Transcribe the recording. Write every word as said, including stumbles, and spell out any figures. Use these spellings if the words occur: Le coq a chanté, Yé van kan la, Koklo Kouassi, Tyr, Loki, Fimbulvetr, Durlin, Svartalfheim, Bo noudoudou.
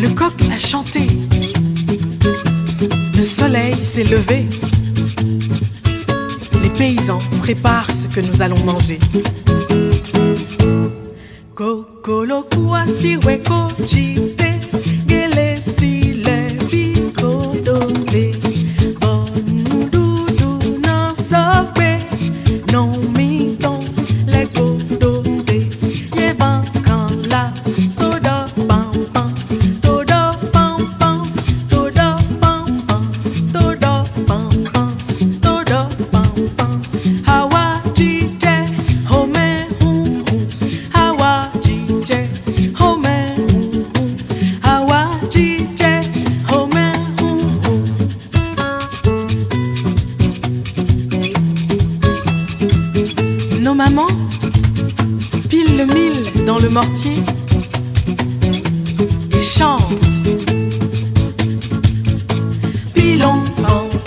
Le coq a chanté, le soleil s'est levé. Les paysans préparent ce que nous allons manger. Koklo Kouassi weko jite, gele si le biko dole. Bon doudou nan sope, non mi ton le go dole. Ye ban kan la, toda pan pan. Nos mamans pilent le mil dans le mortier et chantent. Pilons, pilons.